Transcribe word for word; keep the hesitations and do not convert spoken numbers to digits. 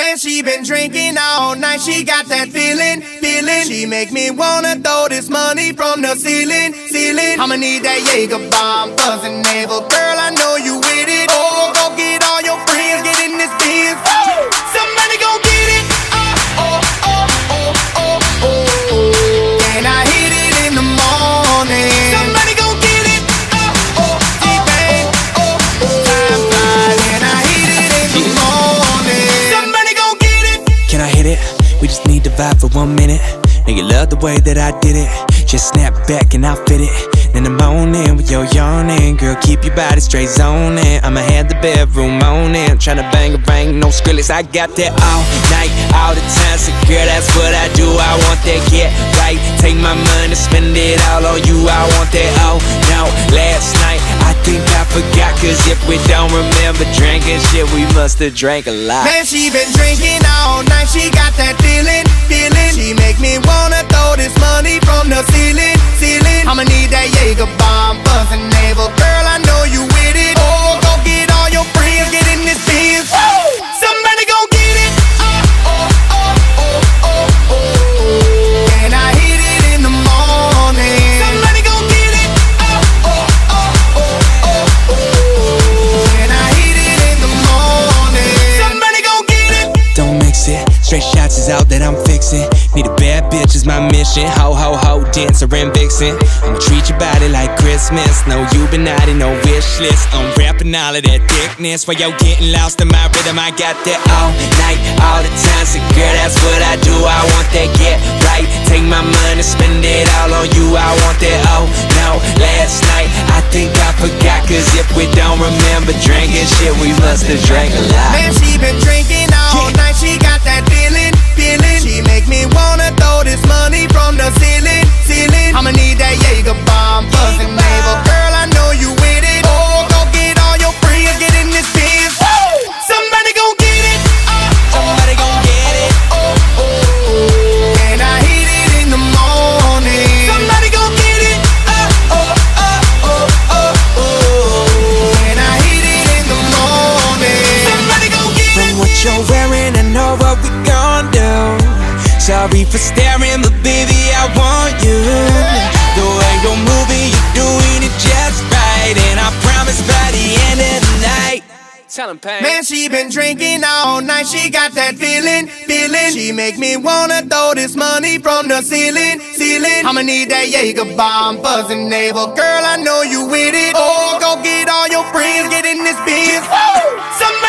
Man, she been drinking all night, she got that feeling, feeling. She make me wanna throw this money from the ceiling, ceiling. I'ma need that Jäger bomb, buzzin' navel. Girl, I know you with it. Oh, go get all your friends, get in this biz. Oh, somebody gon' get it. Oh, oh, oh, oh, oh, oh, oh. And I hit it in the morning. Somebody gon' get it. Oh, oh, oh, oh, oh, oh. Time flies and I hit it in the morning. Somebody gon' get it. Can I hit it? We just need to vibe for one minute. And you love the way that I did it. Just snap back and I'll fit it. In the morning with your yawning, girl, keep your body straight zoning. I'ma have the bedroom moaning, tryna bang a bang, no skrillex. I got that all night, all the time. So girl, that's what I do. I want that get right. Take my money, spend it all on you. I want that oh no. Last night I think I forgot, 'cause if we don't remember drinking shit, we musta drank a lot. Man, she been drinking all night. She got that feeling, feeling. She make me wanna throw this money from the ceiling, ceiling. I'ma need that. Jäger bomb, buzzin' navel. Girl, I know you with it. Oh, go get all your friends, get in this biz. Oh, somebody gon' get it. Oh, oh, oh, oh, oh, oh. And I hit it in the morning. Somebody gon' get it. Oh, oh, oh, oh, oh, oh. And I hit it in the morning. Somebody gon' get it. Don't mix it. Straight shots is out that I'm fixin'. Need a bad bitch is my mission. Ho, ho, ho, dancer and vixen. I'ma treat your body like Christmas. No, you been out in no wish list. I'm rapping all of that thickness while you're getting lost in my rhythm. I got that all night, all the time. So girl, that's what I do. I want that get right. Take my money, spend it all on you. I want that oh no. Last night I think I forgot, 'cause if we don't remember drinking shit, we must have drank a lot. Man, she been drinking all night. She got that feeling, feeling. She make me wanna throw this money from the ceiling, ceiling. I'ma need that Jäger bomb, buzzing navel. Girl, I know you with it. Oh, go get all your friends, get in this biz. Oh, somebody gon' get it. Oh, somebody gon' get it. Oh, oh, oh. And I hit it in the morning. Somebody gon' get it. Oh, oh, oh, oh, oh, oh. And I hit it in the morning. Somebody gon' get it. From what you're wearing, I know what we gon' do. Sorry for staring, but baby, I want you. The way you're moving, you're doing it just right. And I promise by the end of the night. Tell him, Pain. Man, she been drinking all night. She got that feeling, feeling. She make me wanna throw this money from the ceiling, ceiling. I'ma need that Jäger bomb, buzzing navel. Girl, I know you with it. Oh, go get all your friends, get in this biz. Oh, somebody